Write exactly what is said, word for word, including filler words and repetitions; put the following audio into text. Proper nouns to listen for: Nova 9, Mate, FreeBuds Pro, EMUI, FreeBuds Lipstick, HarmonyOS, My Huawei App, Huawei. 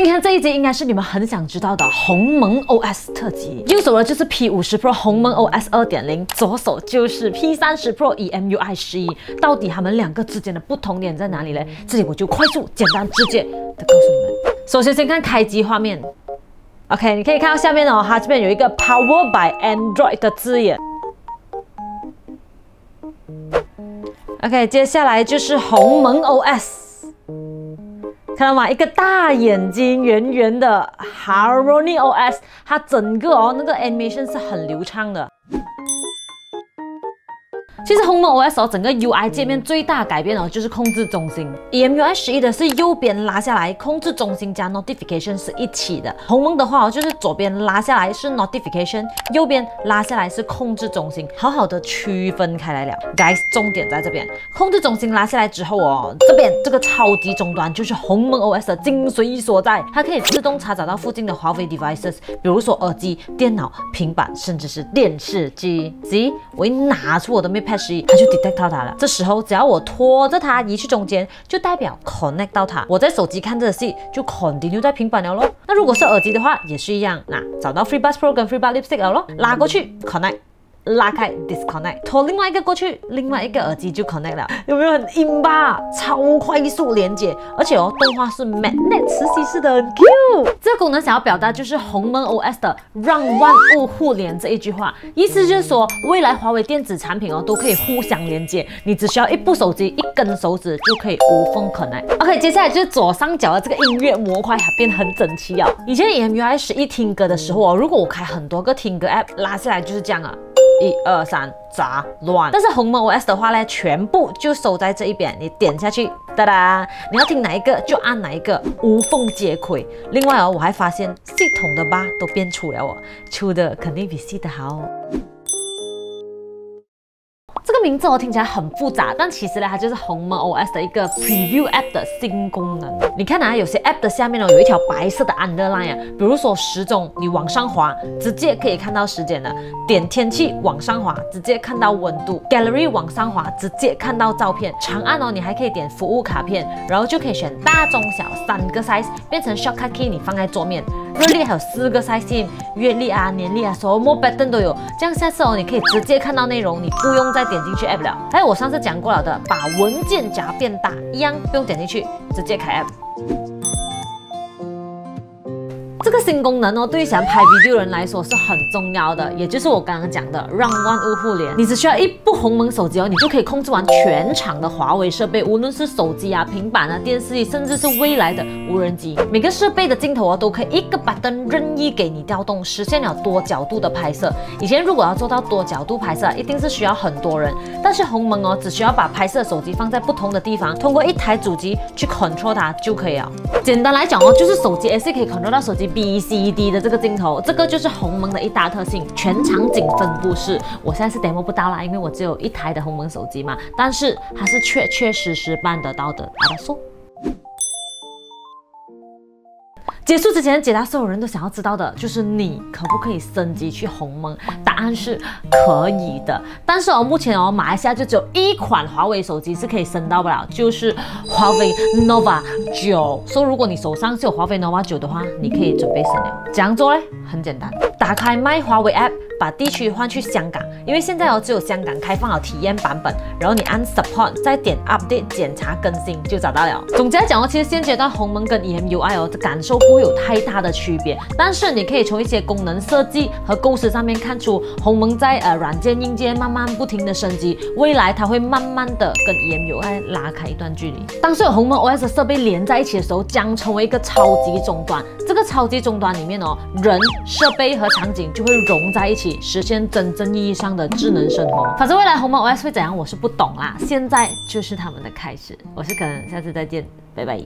所以你看这一集应该是你们很想知道的HarmonyOS 特辑。右手呢就是 P 五十 Pro HarmonyOS 二点零， 左手就是 P 三十 Pro E M U I 十一。到底他们两个之间的不同点在哪里嘞？这里我就快速、简单、直接的告诉你们。首先，先看开机画面。 OK， 你可以看到下面哦，它这边有一个 Powered by Android 的字眼。OK， 接下来就是HarmonyOS， 看到吗？一个大眼睛圆圆的 HarmonyOS， 它整个哦那个 animation 是很流畅的。 其实 HarmonyOS 整个 U I 界面最大改变哦，就是控制中心。E M U I 十一的是右边拉下来，控制中心加 notification 是一起的。HarmonyOS 的话哦，就是左边拉下来是 notification， 右边拉下来是控制中心，好好的区分开来了。Guys， 重点在这边，控制中心拉下来之后哦，这边这个超级终端就是 HarmonyOS 的精髓所在，它可以自动查找到附近的华为 devices， 比如说耳机、电脑、平板，甚至是电视机。即我一拿出我的 Mate。 它就 detect 到它了。这时候只要我拖着它移去中间，就代表 connect 到它。我在手机看着的戏就 continue 在平板了咯。那如果是耳机的话，也是一样。那找到 FreeBuds Pro 跟 FreeBuds Lipstick 了咯，拉过去 connect， 拉开 disconnect， 拖另外一个过去，另外一个耳机就 connect 了。有没有很硬吧？超快速连接，而且哦，动画是 magnet 磁吸式的，很 cute。这个功能想要表达就是 HarmonyOS 的让万物互联这一句话，意思就是说未来华为电子产品哦都可以互相连接，你只需要一部手机一根手指就可以无缝 connect。OK， 接下来就是左上角的这个音乐模块，它变得很整齐哦。以前 E M U I 十一听歌的时候哦，如果我开很多个听歌 app 拉下来就是这样啊。 一二三，杂乱。但是 HarmonyOS 的话呢，全部就收在这一边，你点下去，哒哒，你要听哪一个就按哪一个，无缝接轨。另外哦，我还发现系统的吧都变粗了哦，粗的肯定比细的好。 这个名字我听起来很复杂，但其实呢，它就是 HarmonyOS 的一个 Preview App 的新功能。你看啊，有些 App 的下面呢有一条白色的 underline 啊，比如说时钟，你往上滑，直接可以看到时间了；点天气往上滑，直接看到温度 ；Gallery 往上滑，直接看到照片。长按哦，你还可以点服务卡片，然后就可以选大、中、小三个 size， 变成 shortcut key， 你放在桌面。 日历还有四个 size， 月历啊、年历啊，什么 pattern 都有。这样下次哦，你可以直接看到内容，你不用再点进去 app 了。还有我上次讲过了的，把文件夹变大，一样不用点进去，直接开 app。 这个新功能哦，对于想拍 video 人来说是很重要的，也就是我刚刚讲的让万物互联。你只需要一部鸿蒙手机哦，你就可以控制完全场的华为设备，无论是手机啊、平板啊、电视机，甚至是未来的无人机。每个设备的镜头啊，都可以一个 button 任意给你调动，实现了多角度的拍摄。以前如果要做到多角度拍摄，一定是需要很多人，但是鸿蒙哦，只需要把拍摄手机放在不同的地方，通过一台主机去 control 它就可以了。简单来讲哦，就是手机也是可以 control 到手机 B C D 的这个镜头，这个就是鸿蒙的一大特性，全场景分布式。我现在是 demo 不到啦，因为我只有一台的鸿蒙手机嘛，但是它是确确实实办得到的。好的，说。结束之前，解答所有人都想要知道的就是你可不可以升级去鸿蒙？答案是可以的，但是哦，目前哦，马来西亚就只有一款华为手机是可以升到不了，就是华为 Nova 九。所以如果你手上是有华为 Nova 九的话，你可以准备升了。怎样做呢？很简单，打开 My Huawei App， 把地区换去香港，因为现在哦只有香港开放了体验版本。然后你按 Support， 再点 Update 检查更新就找到了。总结来讲哦，其实现阶段鸿蒙跟 E M U I 哦的感受不会 有太大的区别，但是你可以从一些功能设计和构思上面看出，鸿蒙在呃软件硬件慢慢不停的升级，未来它会慢慢的跟 E M U I 拉开一段距离。当所有鸿蒙 O S 的设备连在一起的时候，将成为一个超级终端。这个超级终端里面哦，人、设备和场景就会融在一起，实现真正意义上的智能生活。反正未来鸿蒙 O S 会怎样，我是不懂啦，现在就是他们的开始。我是可能，下次再见，拜拜。